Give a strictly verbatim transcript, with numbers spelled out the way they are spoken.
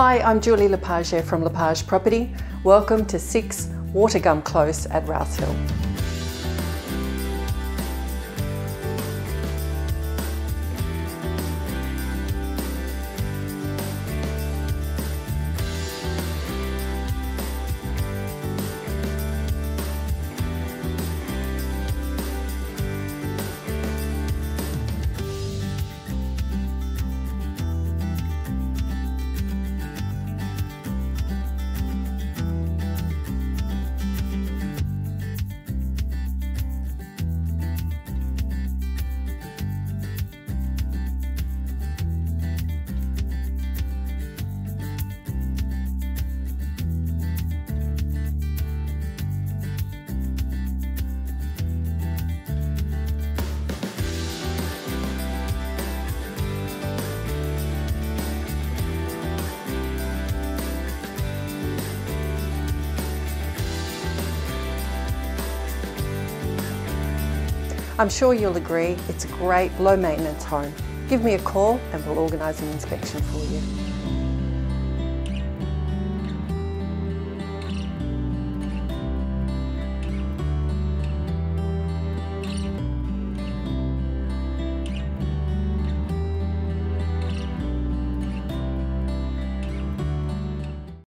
Hi, I'm Julie Lepage from Lepage Property. Welcome to Six Watergum Close at Rouse Hill. I'm sure you'll agree, it's a great low maintenance home. Give me a call and we'll organise an inspection for you.